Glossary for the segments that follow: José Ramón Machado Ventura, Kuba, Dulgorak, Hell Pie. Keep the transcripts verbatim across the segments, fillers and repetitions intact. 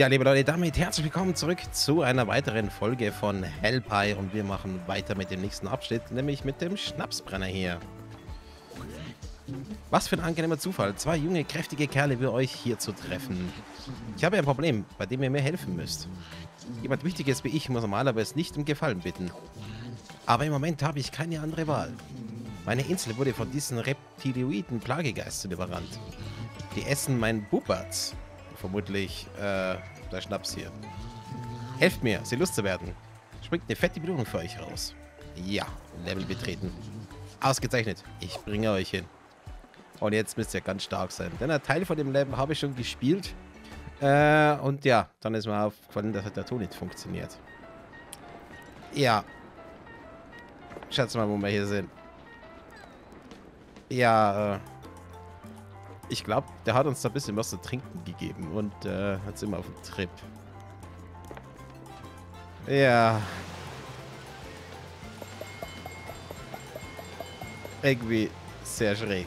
Ja, liebe Leute, damit herzlich willkommen zurück zu einer weiteren Folge von Hell Pie und wir machen weiter mit dem nächsten Abschnitt, nämlich mit dem Schnapsbrenner hier. Was für ein angenehmer Zufall, zwei junge, kräftige Kerle wie euch hier zu treffen. Ich habe ein Problem, bei dem ihr mir helfen müsst. Jemand Wichtiges wie ich muss normalerweise nicht um Gefallen bitten. Aber im Moment habe ich keine andere Wahl. Meine Insel wurde von diesen reptiloiden Plagegeistern überrannt. Die essen meinen Bubatz. Vermutlich, äh, der Schnaps hier. Helft mir, sie Lust zu werden. Springt eine fette Belohnung für euch raus. Ja, Level betreten. Ausgezeichnet, ich bringe euch hin. Und jetzt müsst ihr ganz stark sein. Denn ein Teil von dem Level habe ich schon gespielt. Äh, und ja, dann ist mir aufgefallen, dass der Ton nicht funktioniert. Ja. Schaut mal, wo wir hier sind. Ja, äh. Ich glaube, der hat uns da ein bisschen was zu trinken gegeben und äh, hat es immer auf dem Trip. Ja. Irgendwie sehr schräg.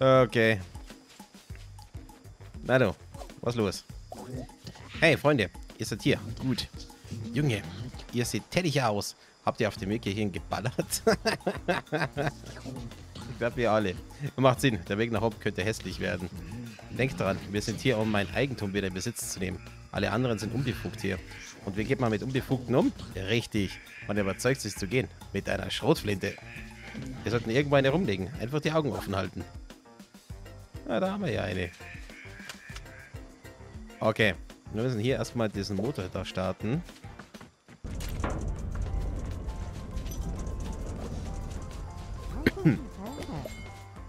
Okay. Na du, was los? Hey, Freunde, ihr seid hier. Gut. Junge, ihr seht tätig aus. Habt ihr auf dem Weg hierhin geballert? Ich glaube, wir alle. Macht Sinn, der Weg nach oben könnte hässlich werden. Denkt dran, wir sind hier, um mein Eigentum wieder in Besitz zu nehmen. Alle anderen sind unbefugt hier. Und wie geht man mit Unbefugten um? Richtig, man überzeugt sich zu gehen. Mit einer Schrotflinte. Wir sollten irgendwo eine rumlegen. Einfach die Augen offen halten. Na, da haben wir ja eine. Okay, wir müssen hier erstmal diesen Motor da starten.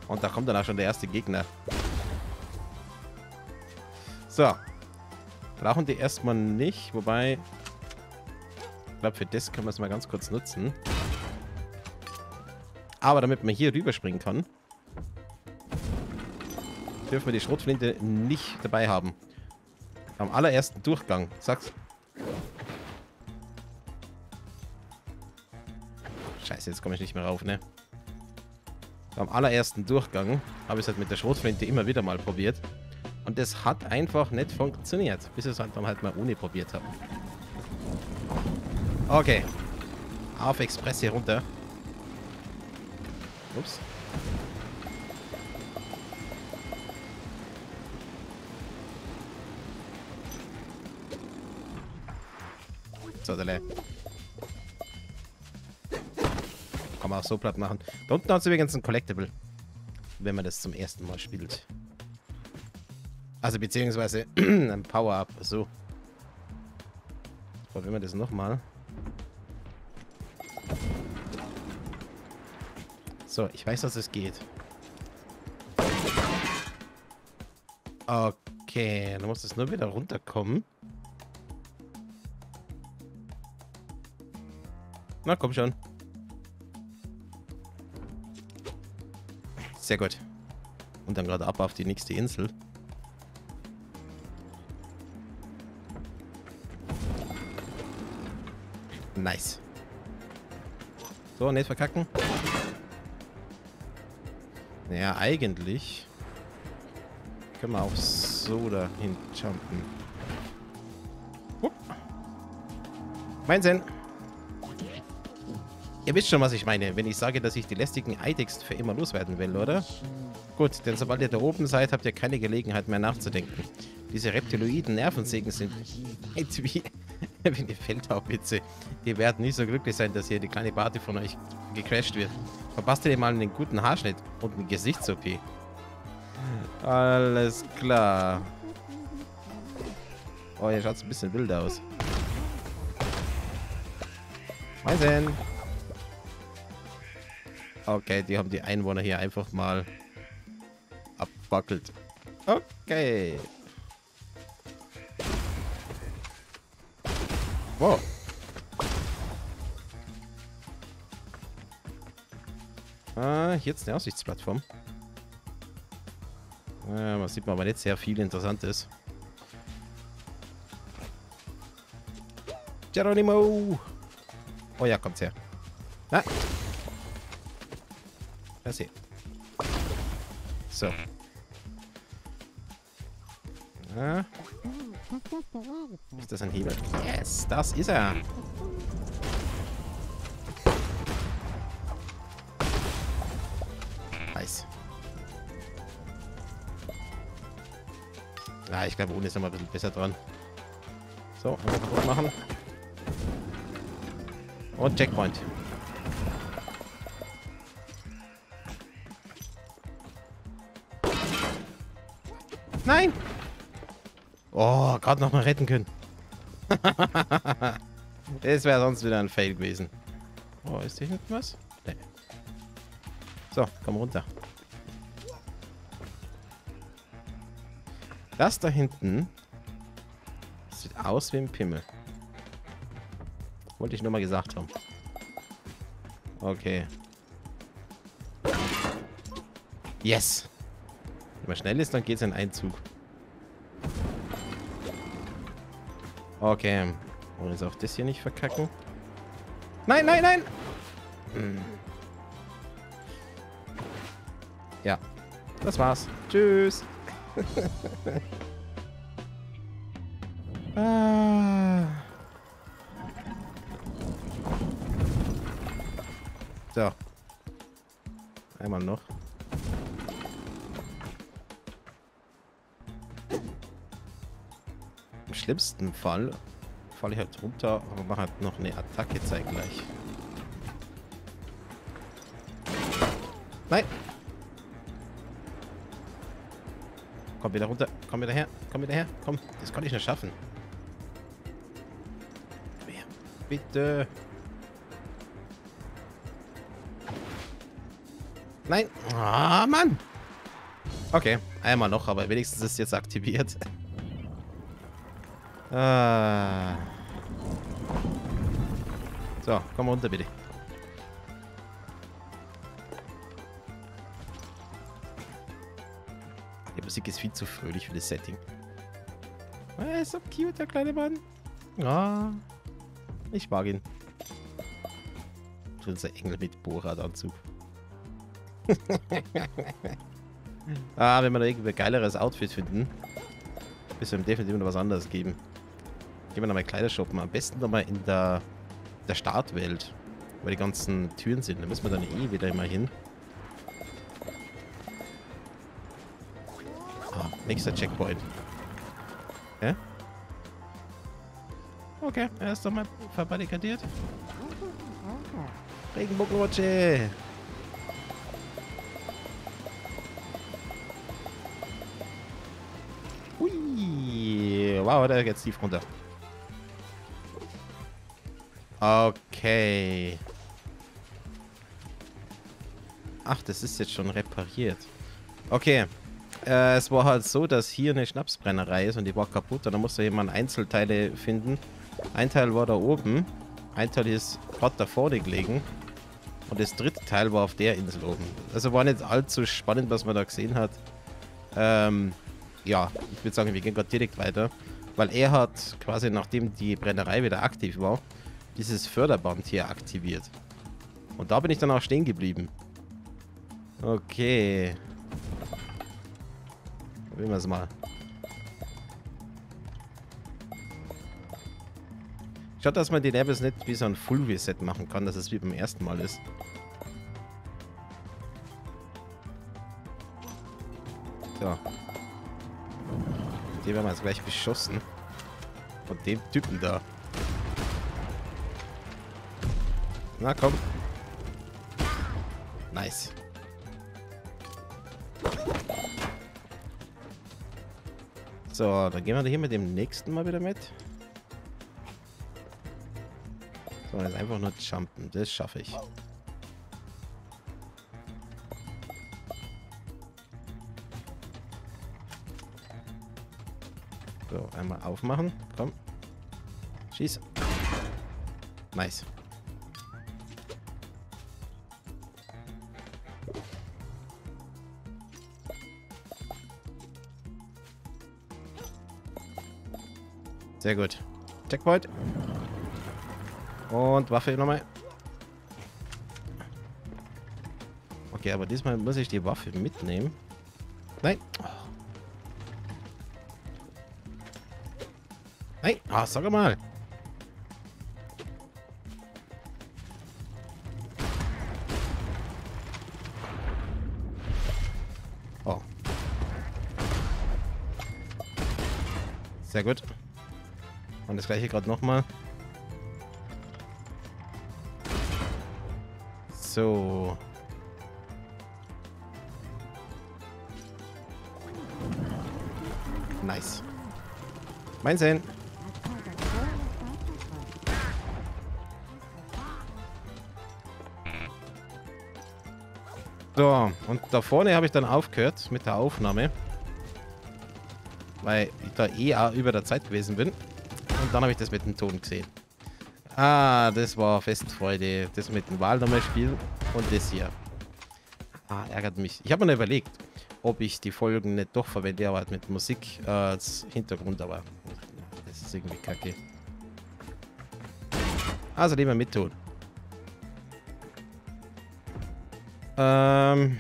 Und da kommt dann auch schon der erste Gegner. So. Brauchen die erstmal nicht. Wobei, ich glaube, für das können wir es mal ganz kurz nutzen. Aber damit man hier rüberspringen kann, dürfen wir die Schrotflinte nicht dabei haben. Am allerersten Durchgang. Sag's. Scheiße, jetzt komme ich nicht mehr rauf, ne? Am allerersten Durchgang habe ich es halt mit der Schrotflinte immer wieder mal probiert. Und das hat einfach nicht funktioniert. Bis ich es halt dann halt mal ohne probiert habe. Okay. Auf Express hier runter. Ups. So, der Leih. Kann man auch so platt machen. Da unten hat es übrigens ein Collectible, wenn man das zum ersten Mal spielt. Also beziehungsweise ein Power-Up, so. Probieren wir das nochmal. So, ich weiß, dass es geht. Okay, dann muss es nur wieder runterkommen. Na, komm schon. Sehr gut. Und dann gerade ab auf die nächste Insel. Nice. So, nicht verkacken. Naja, eigentlich können wir auch so dahin jumpen. Hup. Mein Sinn. Ihr wisst schon, was ich meine, wenn ich sage, dass ich die lästigen Eidex für immer loswerden will, oder? Gut, denn sobald ihr da oben seid, habt ihr keine Gelegenheit mehr nachzudenken. Diese reptiloiden Nervensägen sind weit wie eine Feldhaubitze. Die werden nicht so glücklich sein, dass hier die kleine Party von euch gecrasht wird. Verpasst ihr mal einen guten Haarschnitt und einen Gesichts-O P. Alles klar. Oh, hier schaut es ein bisschen wild aus. Mal sehen. Okay, die haben die Einwohner hier einfach mal abwackelt. Okay. Wow. Ah, hier ist eine Aussichtsplattform. Ah, man sieht man aber nicht sehr viel Interessantes. Geronimo! Oh ja, kommt's her. Na. So, Ja. Ist das ein Hebel? Yes, das ist er. Nice. Ah, ich glaube, ohne ist noch mal ein bisschen besser dran. So, kaputt machen. Und Checkpoint. Nein! Oh, gerade noch mal retten können. Das wäre sonst wieder ein Fail gewesen. Oh, ist hier hinten was? Nee. So, komm runter. Das da hinten sieht aus wie ein Pimmel. Wollte ich nur mal gesagt haben. Okay. Yes! Wenn man schnell ist, dann geht es in einen Zug. Okay. Wollen wir jetzt auch das hier nicht verkacken? Nein, nein, nein! Hm. Ja. Das war's. Tschüss! Ah. So. Einmal noch. Im schlimmsten Fall falle ich halt runter, aber mache halt noch eine Attacke zeitgleich. Nein! Komm wieder runter, komm wieder her, komm wieder her, komm, das kann ich nicht schaffen. Komm her, bitte! Nein! Ah, Mann! Okay, einmal noch, aber wenigstens ist es jetzt aktiviert. Ah. So, komm runter bitte. Die Musik ist viel zu fröhlich für das Setting. Ah, so cute, der kleine Mann. Ah, ich mag ihn. Unser Engel mit Bohrradanzug. Ah, wenn wir da irgendwie geileres Outfit finden, müssen wir definitiv noch was anderes geben. Gehen wir nochmal Kleidershoppen. Am besten nochmal in der, der Startwelt, weil die ganzen Türen sind. Da müssen wir dann eh wieder immer hin. Ah, nächster Checkpoint. Hä? Okay, er ist doch mal verbarrikadiert. Regenbogenrutsche! Hui! Wow, da geht's tief runter. Okay. Ach, das ist jetzt schon repariert. Okay. Äh, es war halt so, dass hier eine Schnapsbrennerei ist und die war kaputt. Und da musste jemand Einzelteile finden. Ein Teil war da oben. Ein Teil ist gerade da vorne gelegen. Und das dritte Teil war auf der Insel oben. Also war nicht allzu spannend, was man da gesehen hat. Ähm, ja, ich würde sagen, wir gehen gerade direkt weiter. Weil er hat quasi, nachdem die Brennerei wieder aktiv war, dieses Förderband hier aktiviert. Und da bin ich dann auch stehen geblieben. Okay. Probieren wir es mal. Schaut, dass man die Levels nicht wie so ein Full Reset machen kann, dass es wie beim ersten Mal ist. So. Die werden wir jetzt gleich beschossen. Von dem Typen da. Na komm. Nice. So, dann gehen wir hier mit dem nächsten mal wieder mit. So, jetzt einfach nur jumpen. Das schaffe ich. So, einmal aufmachen. Komm. Schieß. Nice. Sehr gut. Checkpoint. Und Waffe nochmal. Okay, aber diesmal muss ich die Waffe mitnehmen. Nein. Hey, ah, sag mal. Oh. Sehr gut. Und das gleiche gerade nochmal. So. Nice. Mein Sehen. So, und da vorne habe ich dann aufgehört mit der Aufnahme, weil ich da eh über der Zeit gewesen bin. Und dann habe ich das mit dem Ton gesehen. Ah, das war Festfreude. Das mit dem Wahlnummerspiel und das hier. Ah, ärgert mich. Ich habe mir überlegt, ob ich die Folgen nicht doch verwende, aber halt mit Musik äh, als Hintergrund, aber das ist irgendwie kacke. Also lieber mit Ton. Ähm.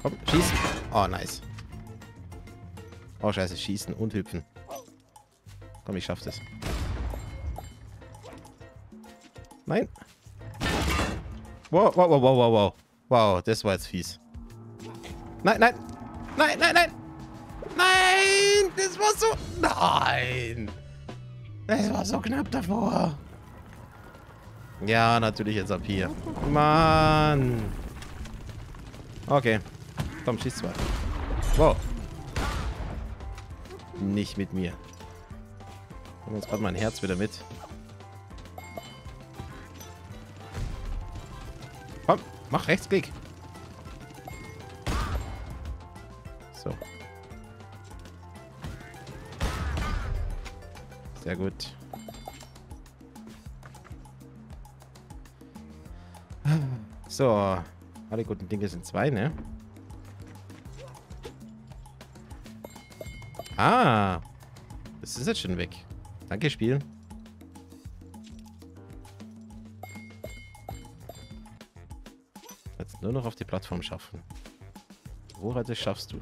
Komm, schießen. Oh, nice. Oh, scheiße, schießen und hüpfen. Komm, ich schaff das. Nein. Wow, wow, wow, wow, wow. Wow, das war jetzt fies. Nein, nein. Nein, nein, nein. Nein, das war so... Nein. Das war so knapp davor. Ja, natürlich jetzt ab hier. Mann. Okay. Komm, schieß zwei. Wow. Nicht mit mir. Nimm uns gerade mein Herz wieder mit. Komm, mach Rechtsklick. So. Sehr gut. So. Alle guten Dinge sind zwei, ne? Ah. Das ist jetzt schon weg. Danke, Spiel. Jetzt nur noch auf die Plattform schaffen. Woher das schaffst du?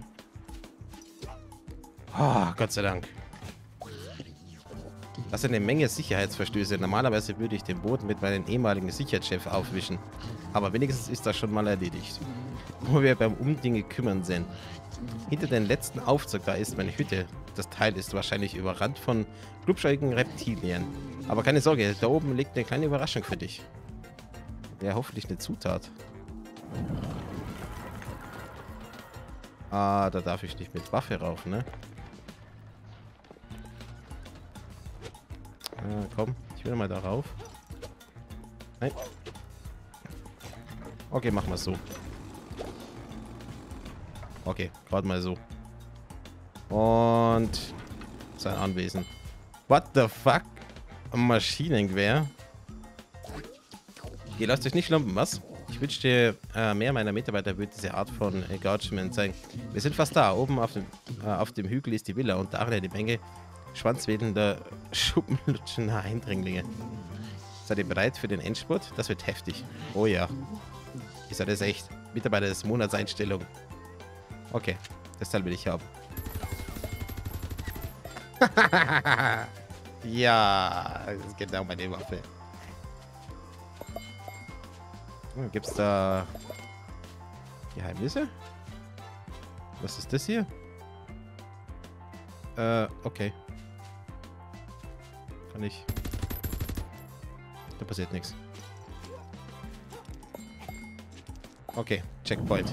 Oh, Gott sei Dank. Das sind eine Menge Sicherheitsverstöße. Normalerweise würde ich den Boden mit meinem ehemaligen Sicherheitschef aufwischen. Aber wenigstens ist das schon mal erledigt. Wo wir beim Umdinge kümmern sind. Hinter den letzten Aufzug, da ist meine Hütte. Das Teil ist wahrscheinlich überrannt von klubschäugigen Reptilien. Aber keine Sorge, da oben liegt eine kleine Überraschung für dich. Ja, hoffentlich eine Zutat. Ah, da darf ich nicht mit Waffe rauf, ne? Ah, komm, ich will mal da rauf. Nein. Okay, machen wir es so. Okay, warte mal so. Und sein Anwesen. What the fuck? Maschinengewehr. Ihr lasst euch nicht lumpen, was? Ich wünschte, äh, mehr meiner Mitarbeiter würde diese Art von Engagement sein. Wir sind fast da. Oben auf dem, äh, auf dem Hügel ist die Villa und darin eine Menge schwanzwedelnder schuppenlutschender Eindringlinge. Seid ihr bereit für den Endspurt? Das wird heftig. Oh ja. Ihr seid es echt. Mitarbeiter des Monats Einstellung. Okay, das Teil will ich haben. Ja, das ist genau meine Waffe. Gibt's da Geheimnisse? Was ist das hier? Äh, okay. Kann ich. Da passiert nichts. Okay, Checkpoint.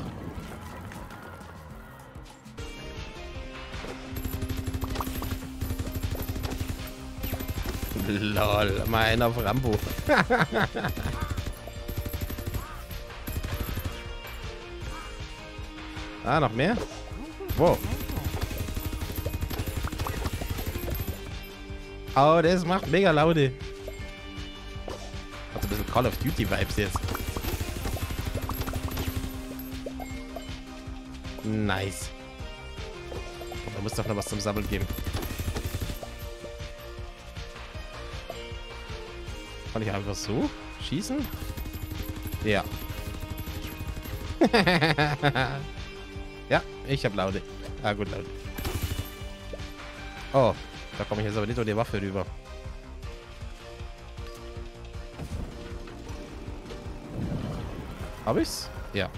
Lol, mal einer auf Rambo. Ah, noch mehr? Wow. Oh, das macht mega Laune. Hat so ein bisschen Call of Duty Vibes jetzt. Nice. Da muss doch noch was zum Sammeln geben. Kann ich einfach so schießen? Ja. Ja, ich habe Laune. Ah, gut, Laune. Oh, da komme ich jetzt aber nicht unter die Waffe rüber. Hab ich's? Ja.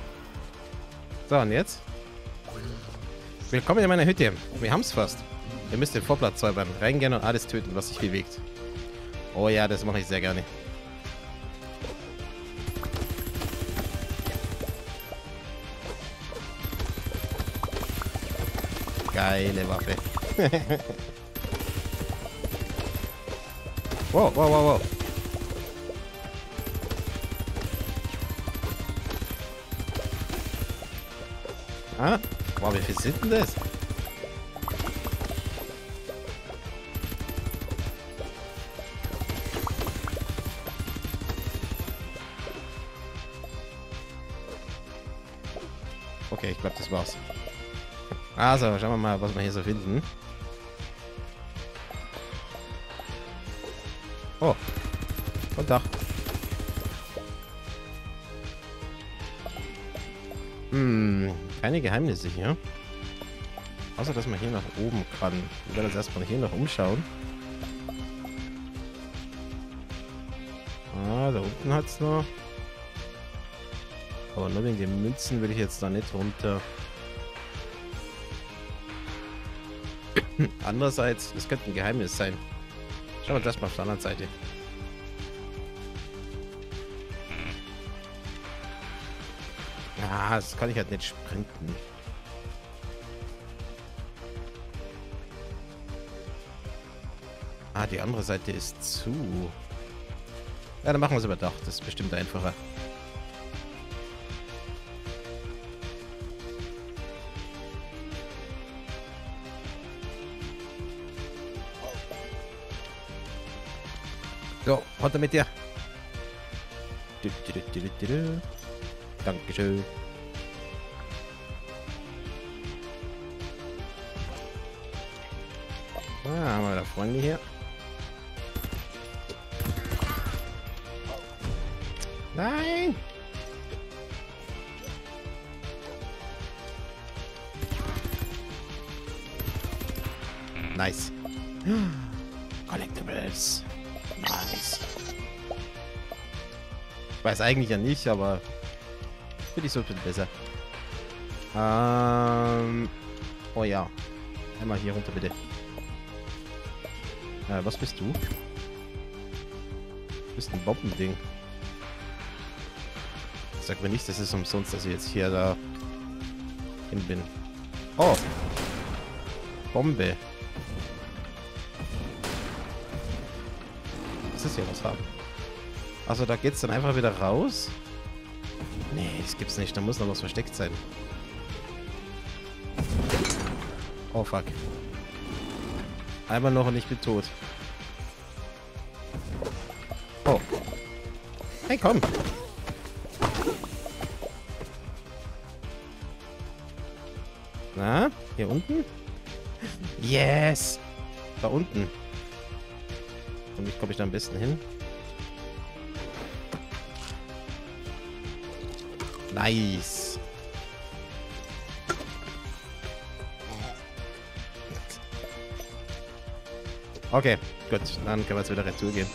So, und jetzt? Willkommen in meiner Hütte. Wir haben's fast. Ihr müsst den Vorplatz säubern, reingehen und alles töten, was sich bewegt. Oh ja, das mache ich sehr gerne. Geile Waffe. Wow, wow, wow, wow. Ah, wow, wie viel sind denn das? Okay, ich glaube, das war's. Also, schauen wir mal, was wir hier so finden. Oh, und Dach. Hm, keine Geheimnisse hier. Außer, dass man hier nach oben kann. Ich werde jetzt erstmal hier noch umschauen. Ah, da unten hat es noch. Aber nur wegen den Münzen will ich jetzt da nicht runter. Andererseits, es könnte ein Geheimnis sein. Schauen wir das mal auf der anderen Seite. Ah, das kann ich halt nicht sprinten. Ah, die andere Seite ist zu. Ja, dann machen wir es überdacht. Das ist bestimmt einfacher. So, runter mit dir. Du, du, du, du, du, du. Dankeschön. Ah, haben wir da Freunde hier. Nein! Nice. Collectibles. Nice. Ich weiß eigentlich ja nicht, aber finde ich so ein bisschen besser. Ähm, oh ja. Einmal hier runter, bitte. Äh, was bist du? Du bist ein Bombending. Sag mir nicht, das ist umsonst, dass ich jetzt hier da hin bin. Oh! Bombe. Hier was haben. Also da geht's dann einfach wieder raus? Nee, das gibt's nicht. Da muss noch was versteckt sein. Oh fuck. Einmal noch und ich bin tot. Oh. Hey, komm! Na? Hier unten? Yes! Da unten. Und wie komme ich da am besten hin? Nice. Okay, gut. Dann können wir jetzt wieder retour gehen.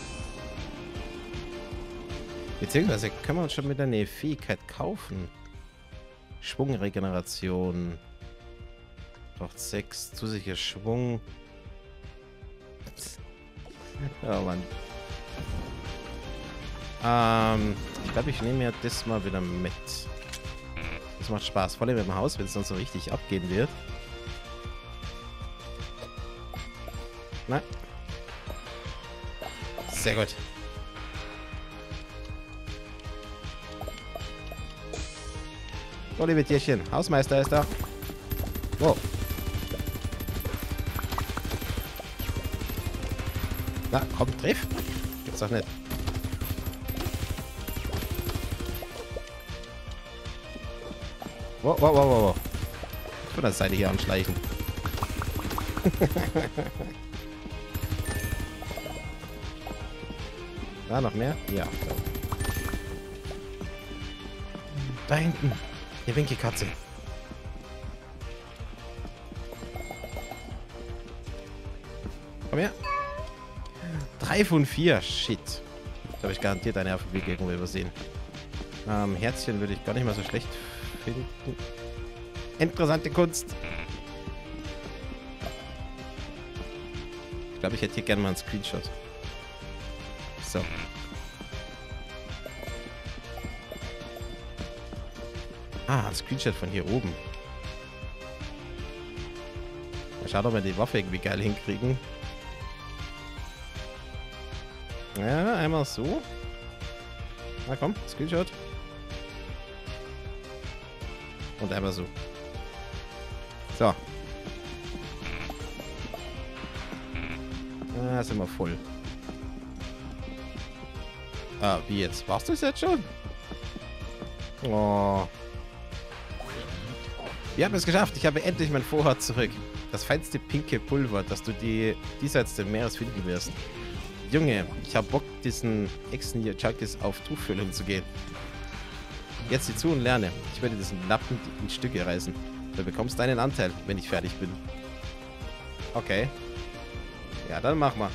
Beziehungsweise können wir uns schon wieder eine Fähigkeit kaufen. Schwungregeneration. Braucht sechs zusätzlicher Schwung. Oh Mann. Ähm, ich glaube, ich nehme mir das mal wieder mit. Das macht Spaß. Vor allem im Haus, wenn es sonst so richtig abgehen wird. Na? Sehr gut. So, liebe Tierchen. Hausmeister ist da. Wow. Na, komm, triff. Gibt's doch nicht. Wow, wow, wow, wow. Von der Seite hier anschleichen. Da noch mehr? Ja. Da hinten. Die Winkelkatze. Komm her. drei von vier. Shit. Da habe ich garantiert eine Alphabet gegen übersehen. Ähm, Herzchen würde ich gar nicht mal so schlecht finden. Interessante Kunst. Ich glaube, ich hätte hier gerne mal einen Screenshot. So. Ah, ein Screenshot von hier oben. Mal schauen, ob wir die Waffe irgendwie geil hinkriegen. Ja, einmal so. Na komm, Screenshot. Und einmal so. So. Ah, sind wir voll. Ah, wie jetzt? Warst du es jetzt schon? Oh. Wir haben es geschafft. Ich habe endlich mein Vorrat zurück. Das feinste pinke Pulver, das du die, diesseits des Meeres finden wirst. Junge, ich habe Bock, diesen Echsen hier Chuckies auf Tuchfüllung zu gehen. Jetzt sieh zu und lerne. Ich werde diesen Lappen in Stücke reißen. Du bekommst deinen Anteil, wenn ich fertig bin. Okay. Ja, dann mach mal.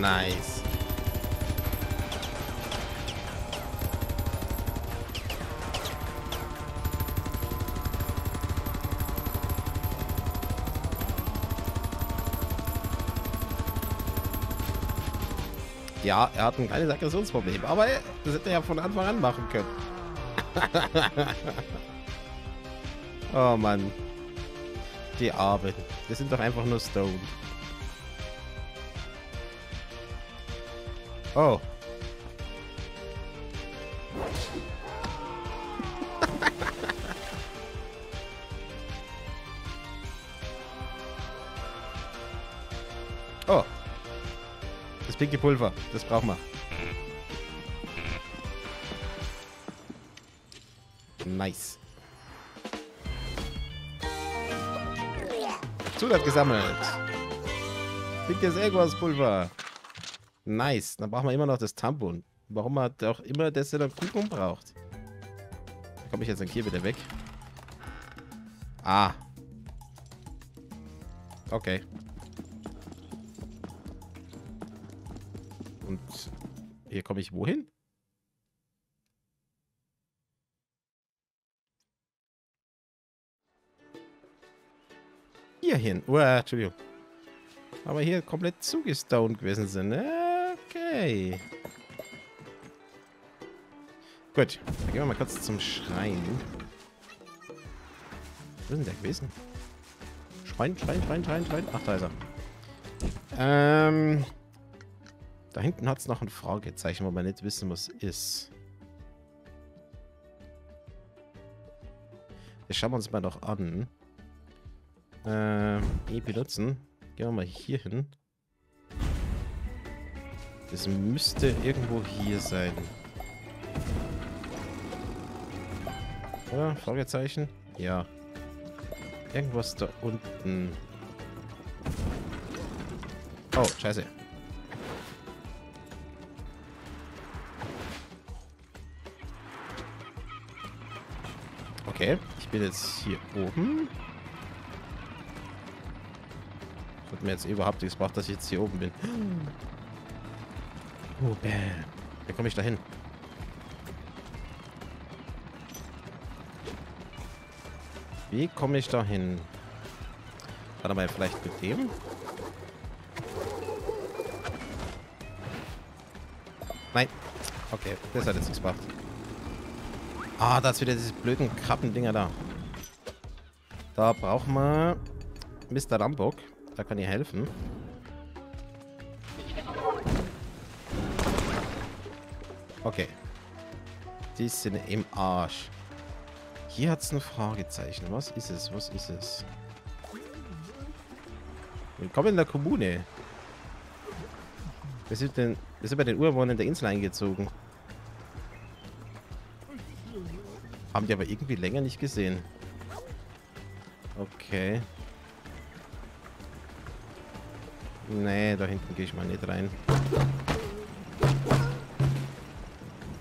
Nice. Ja, er hat ein kleines Aggressionsproblem, aber das hätte er ja von Anfang an machen können. Oh Mann. Die Arbeit. Wir sind doch einfach nur stoned. Oh. Oh. Das pinke Pulver, das brauchen wir. Nice. Zutat gesammelt. Pinkes Elguas-Pulver. Nice. Dann brauchen wir immer noch das Tampon. Warum man auch immer das in der Prüfung braucht. Da komme ich jetzt dann hier wieder weg. Ah. Okay. Und hier komme ich wohin? Hier hin. Uah, Entschuldigung. Aber hier komplett zugestoned gewesen sind. Okay. Gut. Dann gehen wir mal kurz zum Schrein. Wo ist denn der gewesen? Schrein, Schrein, Schrein, Schrein, Schrein. Ach, da ist er. Ähm. Da hinten hat es noch ein Fragezeichen, wo man nicht wissen, was ist. Das schauen wir uns mal noch an. Ähm, E benutzen. Gehen wir mal hier hin. Das müsste irgendwo hier sein. Oder? Fragezeichen? Ja. Irgendwas da unten. Oh, scheiße. Okay, ich bin jetzt hier oben. Hat mir jetzt überhaupt nichts gebracht, dass ich jetzt hier oben bin. Oh, bäh. Wie komme ich da hin? Wie komme ich da hin? Warte mal, vielleicht mit dem? Nein. Okay, das hat jetzt nichts gebracht. Ah, da ist wieder diese blöden Krabbendinger da. Da brauchen wir Mister Rambock. Da kann ich helfen. Okay. Die sind im Arsch. Hier hat es ein Fragezeichen. Was ist es? Was ist es? Willkommen in der Kommune. Wir sind, den, wir sind bei den Urwohnern der Insel eingezogen. Haben die aber irgendwie länger nicht gesehen. Okay. Nee, da hinten gehe ich mal nicht rein.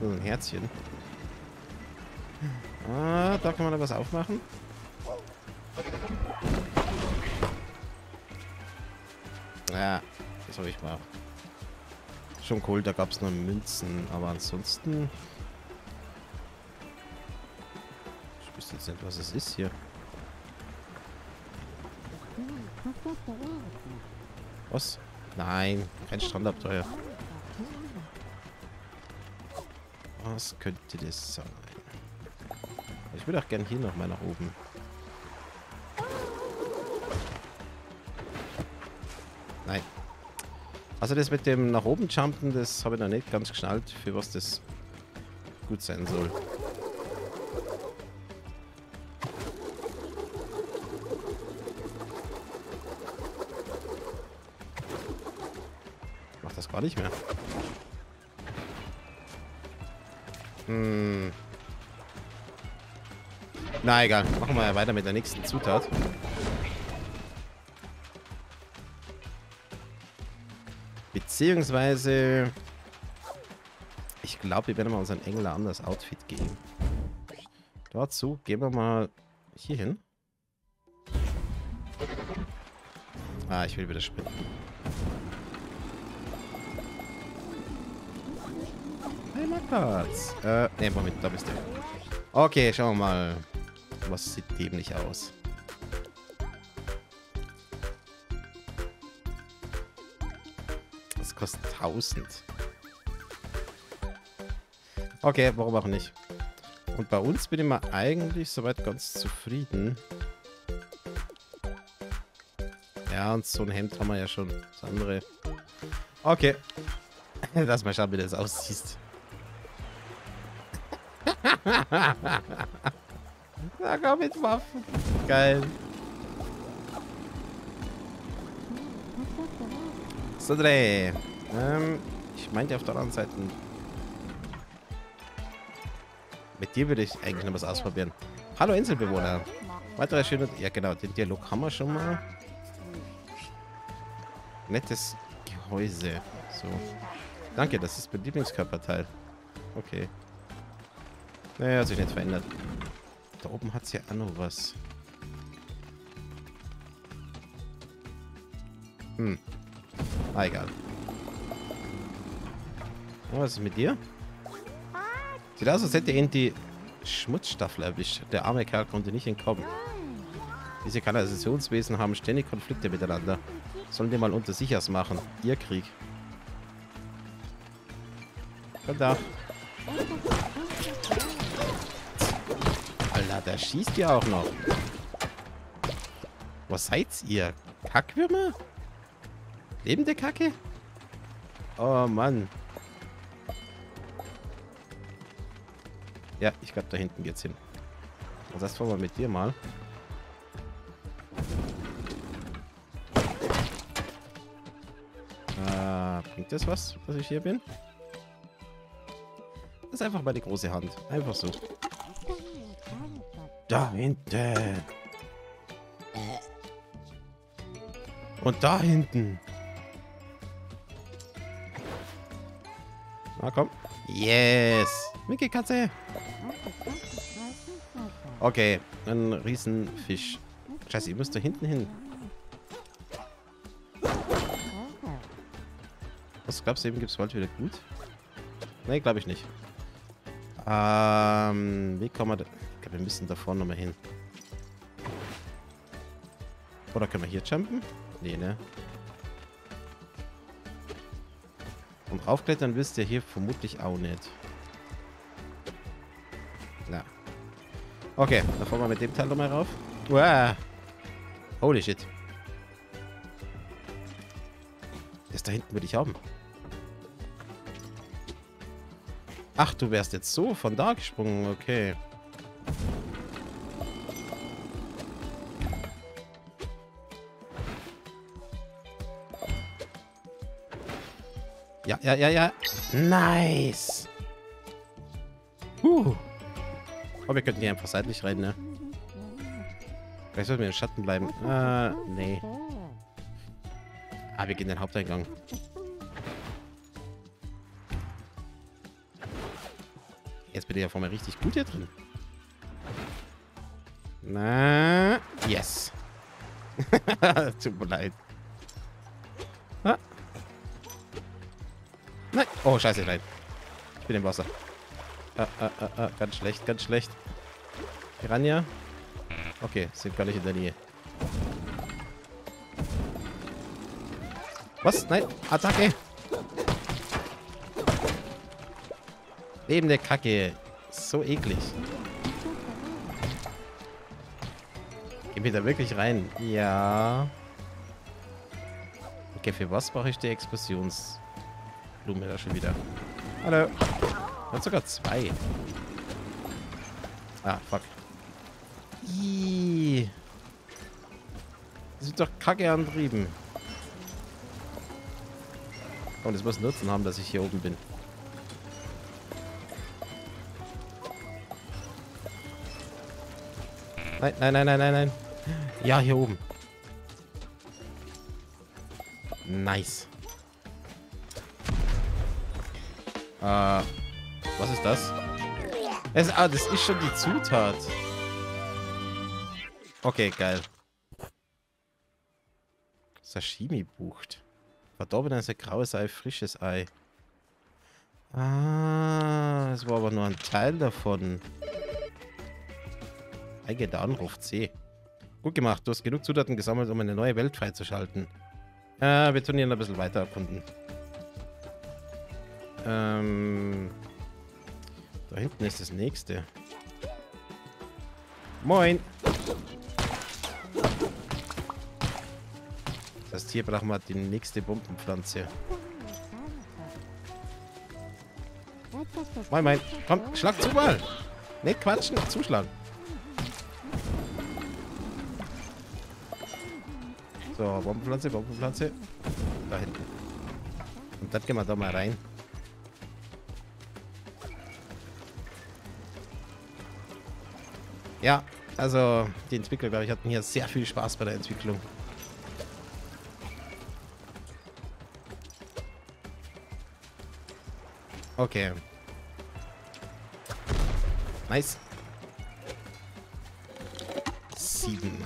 so ein Herzchen. Ah, da kann man da was aufmachen. Ja, das habe ich mal. Schon cool, da gab es nur Münzen, aber ansonsten... Ich wüsste jetzt nicht, was es ist hier. Was? Nein, kein Strandabenteuer. Was könnte das sein? Ich würde auch gerne hier nochmal nach oben. Nein. Also das mit dem nach oben jumpen, das habe ich noch nicht ganz geschnallt, für was das gut sein soll. Ich mach das gar nicht mehr. Hm. Na egal, machen wir ja weiter mit der nächsten Zutat. Beziehungsweise, ich glaube, wir werden mal unseren Engel ein anderes Outfit geben. Dazu gehen wir mal hier hin. Ah, ich will wieder sprinten. Hey, Marktplatz. Äh, ne, Moment, da bist du. Okay, schauen wir mal. Was sieht dämlich aus? Das kostet tausend. Okay, warum auch nicht? Und bei uns bin ich mal eigentlich soweit ganz zufrieden. Ja, und so ein Hemd haben wir ja schon. Das andere. Okay. Lass mal schauen, wie das aussieht. Sogar mit Waffen. Geil. So, Dreh. Ähm, ich meinte auf der anderen Seite. Mit dir würde ich eigentlich noch was ausprobieren. Hallo Inselbewohner. Weitere schöne... Ja genau, den Dialog haben wir schon mal. Nettes Gehäuse. So. Danke, das ist mein Lieblingskörperteil. Okay. Naja, hat sich nicht verändert. Da oben hat es ja auch noch was. Hm. Ah, egal. Oh, was ist mit dir? Sieht aus, als hätte ihn die Schmutzstaffel erwischt. Der arme Kerl konnte nicht entkommen. Diese Kanalisationswesen haben ständig Konflikte miteinander. Sollen wir mal unter sich ausmachen. Ihr Krieg. Komm da. Alter, der schießt ja auch noch. Was seid ihr? Kackwürmer? Lebende Kacke? Oh Mann. Ja, ich glaube, da hinten geht's hin. Also das fahren wir mit dir mal. Ah, bringt das was, dass ich hier bin? Das ist einfach mal die große Hand. Einfach so. Da hinten. Und da hinten. Na komm. Yes. Mickey Katze. Okay. Ein Riesenfisch. Scheiße, ich muss da hinten hin. Was glaubst du, eben gibt es bald wieder gut? Nee, glaube ich nicht. Ähm, wie kommen wir da? Ich glaube, wir müssen da vorne nochmal hin. Oder können wir hier jumpen? Nee, ne? Und raufklettern willst du ja hier vermutlich auch nicht. Na. Okay, dann fahren wir mit dem Teil nochmal rauf. Wow. Holy shit. Das da hinten will ich haben. Ach, du wärst jetzt so von da gesprungen. Okay. Ja, ja, ja, ja. Nice. Uh. Oh, wir könnten hier einfach seitlich rein, ne? Vielleicht sollten wir im Schatten bleiben. Äh, nee. Ah, wir gehen in den Haupteingang. Jetzt bin ich ja vor mir richtig gut hier drin. Na, yes. Tut mir leid. Ah. Nein. Oh, scheiße, nein. Ich bin im Wasser. Ah, ah, ah, ah. Ganz schlecht, ganz schlecht. Piranha. Okay, sind gar nicht in der Nähe. Was? Nein. Attacke. Lebende Kacke. So eklig. Gehen wir da wirklich rein? Ja. Okay, für was brauche ich die Explosionsblume da schon wieder? Hallo. Ich hab sogar zwei. Ah, fuck. Iiii. Das wird doch Kacke antrieben. Und es muss Nutzen haben, dass ich hier oben bin. Nein, nein, nein, nein, nein, nein. Ja, hier oben. Nice. Äh, was ist das? Es, ah, das ist schon die Zutat. Okay, geil. Sashimi-Bucht. Verdorbenes graues Ei, frisches Ei. Ah, das war aber nur ein Teil davon. Eigener Anruf C. Gut gemacht, du hast genug Zutaten gesammelt, um eine neue Welt freizuschalten. Äh, wir tun hier ein bisschen weiter erkunden. Ähm, da hinten ist das nächste. Moin! Das heißt, hier brauchen wir die nächste Bombenpflanze. Moin, moin! Komm, schlag zu mal! Nicht quatschen, zuschlagen! So, Bombenpflanze, Bombenpflanze. Da hinten. Und dann gehen wir da mal rein. Ja, also die Entwickler, glaube ich, hatten hier sehr viel Spaß bei der Entwicklung. Okay. Nice. Sieben.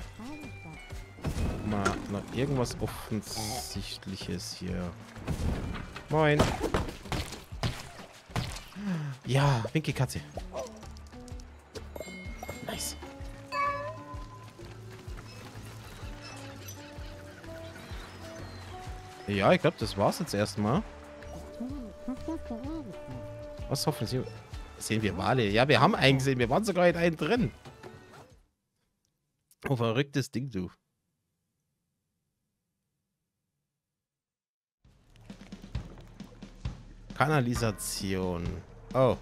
Mal noch irgendwas Offensichtliches hier. Moin. Ja, winke Katze. Nice. Ja, ich glaube, das war's jetzt erstmal. Was hoffen Sie? Sehen wir Wale? Ja, wir haben einen gesehen. Wir waren sogar in einen drin. Oh, verrücktes Ding, du. Kanalisation. Oh.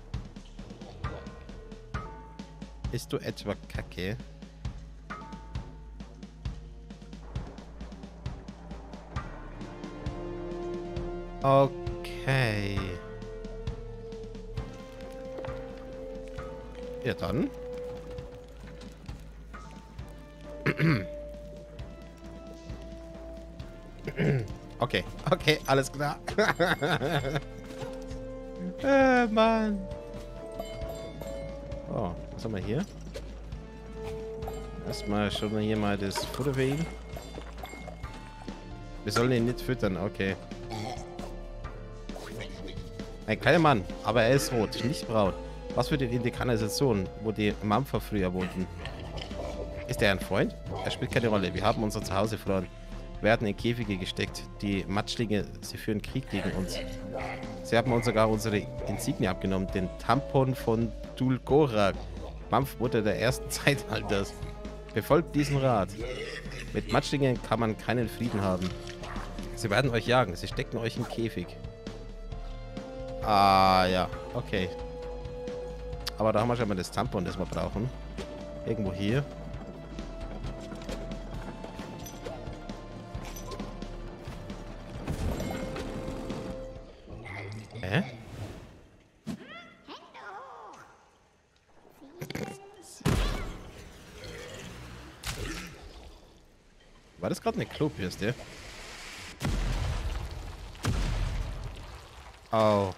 Bist du etwa Kacke? Okay. Ja, dann. Okay, okay, alles klar. Äh, Mann. Oh, was haben wir hier? Erstmal schauen wir hier mal das Futter wegen. Wir sollen ihn nicht füttern, okay. Ein kleiner Mann, aber er ist rot, nicht braun. Was für die Indikanisation, wo die Mampfer früher wohnten? Ist er ein Freund? Er spielt keine Rolle. Wir haben unser Zuhause verloren. Wir werden in Käfige gesteckt. Die Matschlinge, sie führen Krieg gegen uns. Sie haben uns sogar unsere Insignien abgenommen, den Tampon von Dulgorak, Mampfmutter der ersten Zeitalters. Befolgt diesen Rat. Mit Matschlingen kann man keinen Frieden haben. Sie werden euch jagen, sie stecken euch im Käfig. Ah, ja, okay. Aber da haben wir schon mal das Tampon, das wir brauchen. Irgendwo hier. Hä? War das gerade eine Klopürste? Au.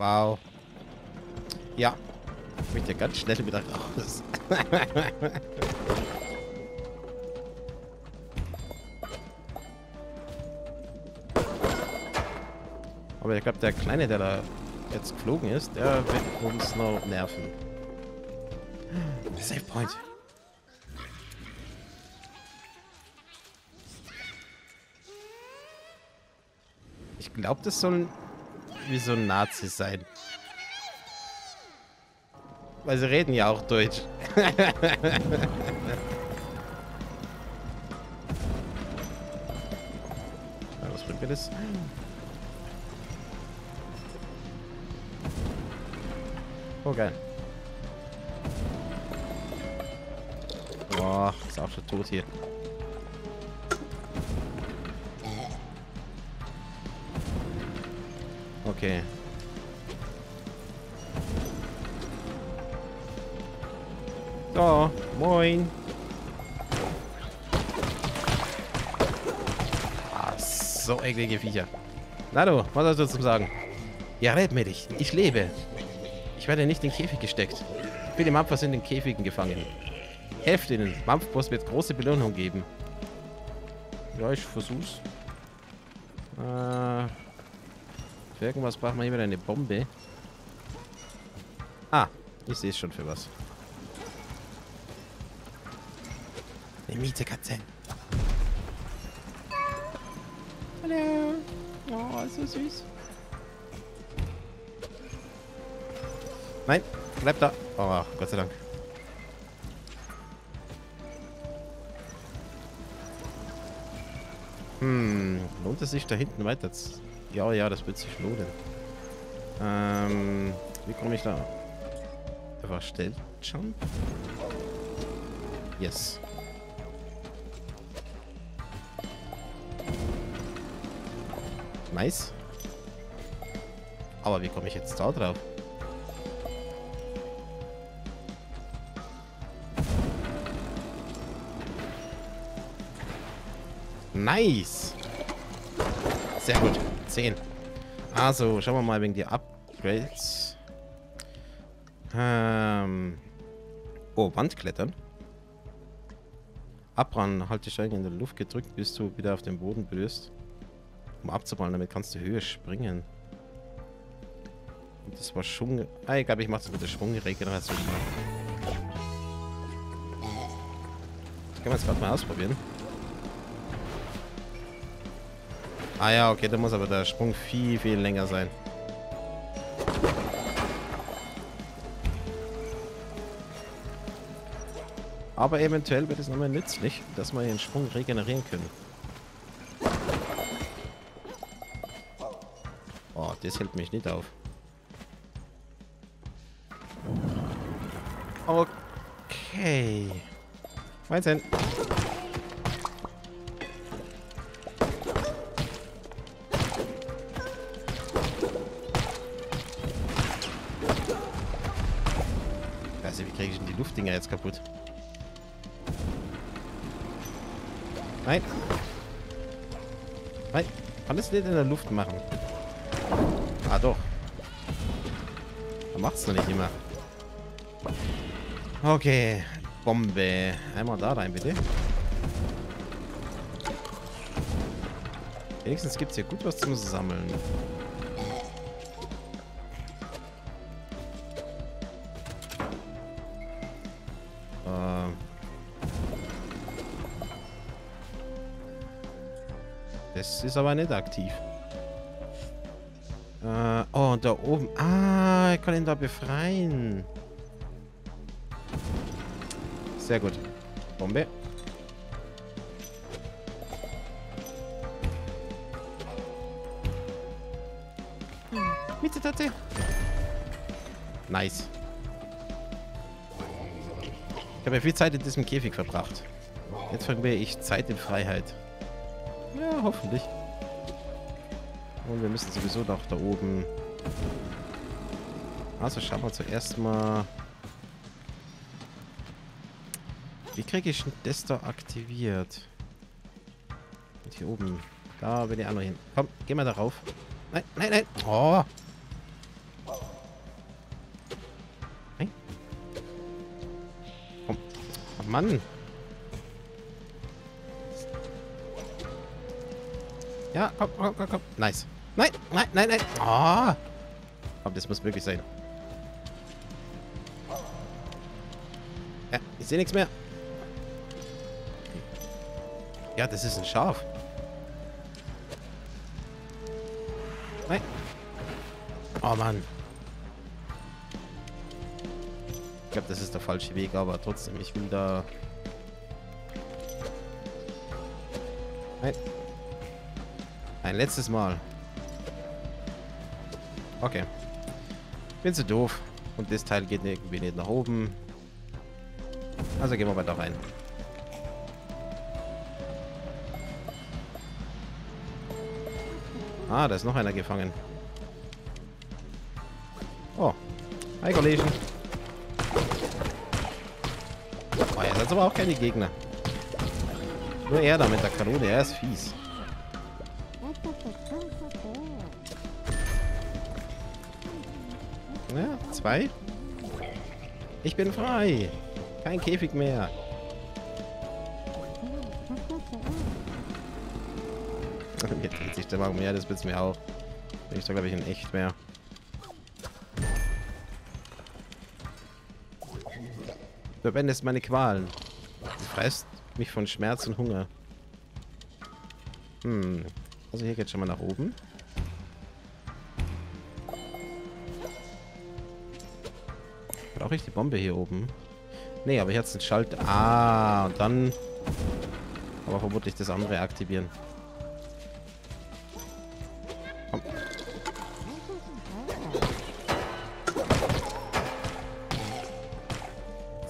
Wow. Ja. Ich möchte ja ganz schnell wieder raus. Aber ich glaube, der Kleine, der da jetzt geflogen ist, der wird uns noch nerven. Save Point. Ich glaube, das soll wie so ein Nazi sein. Weil sie reden ja auch Deutsch. Was bringt mir das? Oh, geil. Boah, ist auch schon tot hier. Okay. So, moin. Ah, so eklige Viecher. Na du, was hast du zu sagen? Ja, red mir dich. Ich lebe. Ich werde nicht in den Käfig gesteckt. Viele Mampfer sind in Käfigen gefangen. Helft ihnen. Mampfboss wird große Belohnung geben. Ja, ich versuch's. Äh... Für irgendwas braucht man hier wieder eine Bombe. Ah, ich sehe es schon für was. Eine Miete Katze. Hallo. Oh, so süß. Nein, bleib da. Oh, Gott sei Dank. Hm, lohnt es sich da hinten weiter zu... Ja, ja, das wird sich lohnen. Ähm, wie komme ich da? Einfach schnell jump. Yes. Nice. Aber wie komme ich jetzt da drauf? Nice. Sehr gut. zehn. Also, schauen wir mal wegen der Upgrades. Ähm. Oh, Wandklettern. Abran, halte die Steine in der Luft gedrückt, bis du wieder auf den Boden berührst. Um abzuballen, damit kannst du höher springen. Und das war Schwung. Ah, ich glaube, ich mache das mit der Schwungregeneration. Das können wir jetzt gerade mal ausprobieren. Ah ja, okay, da muss aber der Sprung viel, viel länger sein. Aber eventuell wird es nochmal nützlich, dass wir den Sprung regenerieren können. Oh, das hält mich nicht auf. Okay. neunzehn. Kriege ich denn die Luftdinger jetzt kaputt? Nein. Nein. Kann das nicht in der Luft machen? Ah, doch. Dann macht's doch nicht immer. Okay. Bombe. Einmal da rein, bitte. Wenigstens gibt's hier gut was zum Sammeln. Das ist aber nicht aktiv. Äh, oh, und da oben. Ah, ich kann ihn da befreien. Sehr gut. Bombe. Mitte Tatte. Nice. Ich habe ja viel Zeit in diesem Käfig verbracht. Jetzt verliere ich Zeit in Freiheit. Ja, hoffentlich. Und wir müssen sowieso noch da oben. Also schauen wir zuerst mal. Wie kriege ich das da aktiviert? Und hier oben. Da will ich auch noch hin. Komm, geh mal da rauf. Nein, nein, nein. Oh. Mann. Ja, komm, komm, komm, komm. Nice. Nein, nein, nein, nein. Oh. Komm, das muss möglich sein. Ja, ich sehe nichts mehr. Ja, das ist ein Schaf. Nein. Oh, Mann. Ich glaube, das ist der falsche Weg, aber trotzdem, ich will da... Nein. Ein letztes Mal. Okay. Bin zu doof. Und das Teil geht irgendwie nicht nach oben. Also gehen wir weiter rein. Ah, da ist noch einer gefangen. Oh. Hi, Kollegen. Oh, jetzt hat aber auch keine Gegner. Nur er da mit der Kanone. Er ist fies. Ja, zwei. Ich bin frei. Kein Käfig mehr. Mir dreht sich der Magen mehr, das blitzt mir auch. Bin ich da, glaube ich, in echt mehr. Du verwendest meine Qualen. Du frisst mich von Schmerz und Hunger. Hm. Also hier geht's schon mal nach oben. Brauche ich die Bombe hier oben? Nee, aber hier hat's einen Schalter. Ah, und dann... Aber vermutlich das andere aktivieren. Komm.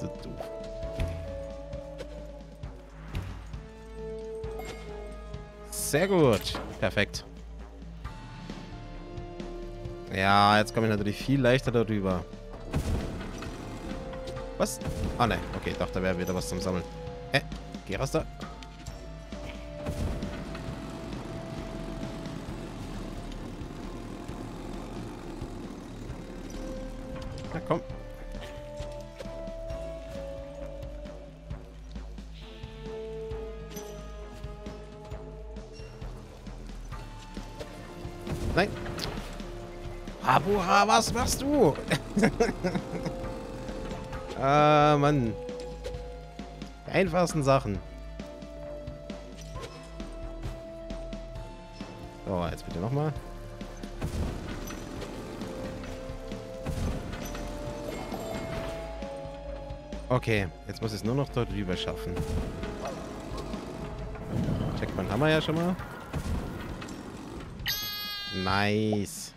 So doof. Sehr gut. Perfekt. Ja, jetzt komme ich natürlich viel leichter darüber. Was? Ah, ne. Okay, doch, da wäre wieder was zum Sammeln. Hä? Geh raus da. Na, komm. Nein. Abuha, was machst du? Ah, Mann. Die einfachsten Sachen. So, jetzt bitte nochmal. Okay, jetzt muss ich es nur noch dort rüber schaffen. Checkt man Hammer ja schon mal. Nice.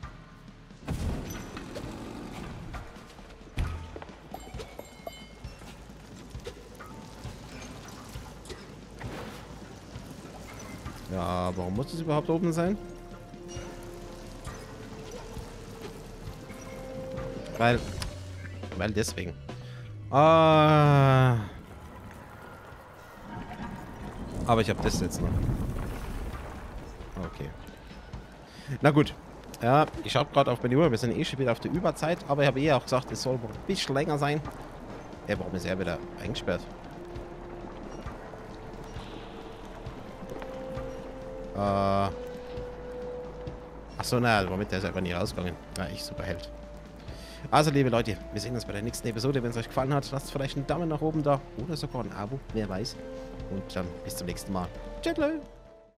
Ja, warum muss das überhaupt oben sein? Weil... Weil deswegen. Ah. Aber ich habe das jetzt noch. Okay. Na gut. Ja, ich schaue gerade auf meine Uhr. Wir sind eh schon wieder auf der Überzeit. Aber ich habe eh auch gesagt, es soll ein bisschen länger sein. Ey, warum ist er wieder eingesperrt? Uh, Achso, naja, womit der ist einfach nie rausgegangen. Na, ich super Held. Also, liebe Leute, wir sehen uns bei der nächsten Episode. Wenn es euch gefallen hat, lasst vielleicht einen Daumen nach oben da. Oder sogar ein Abo, wer weiß. Und dann bis zum nächsten Mal. Tschüss.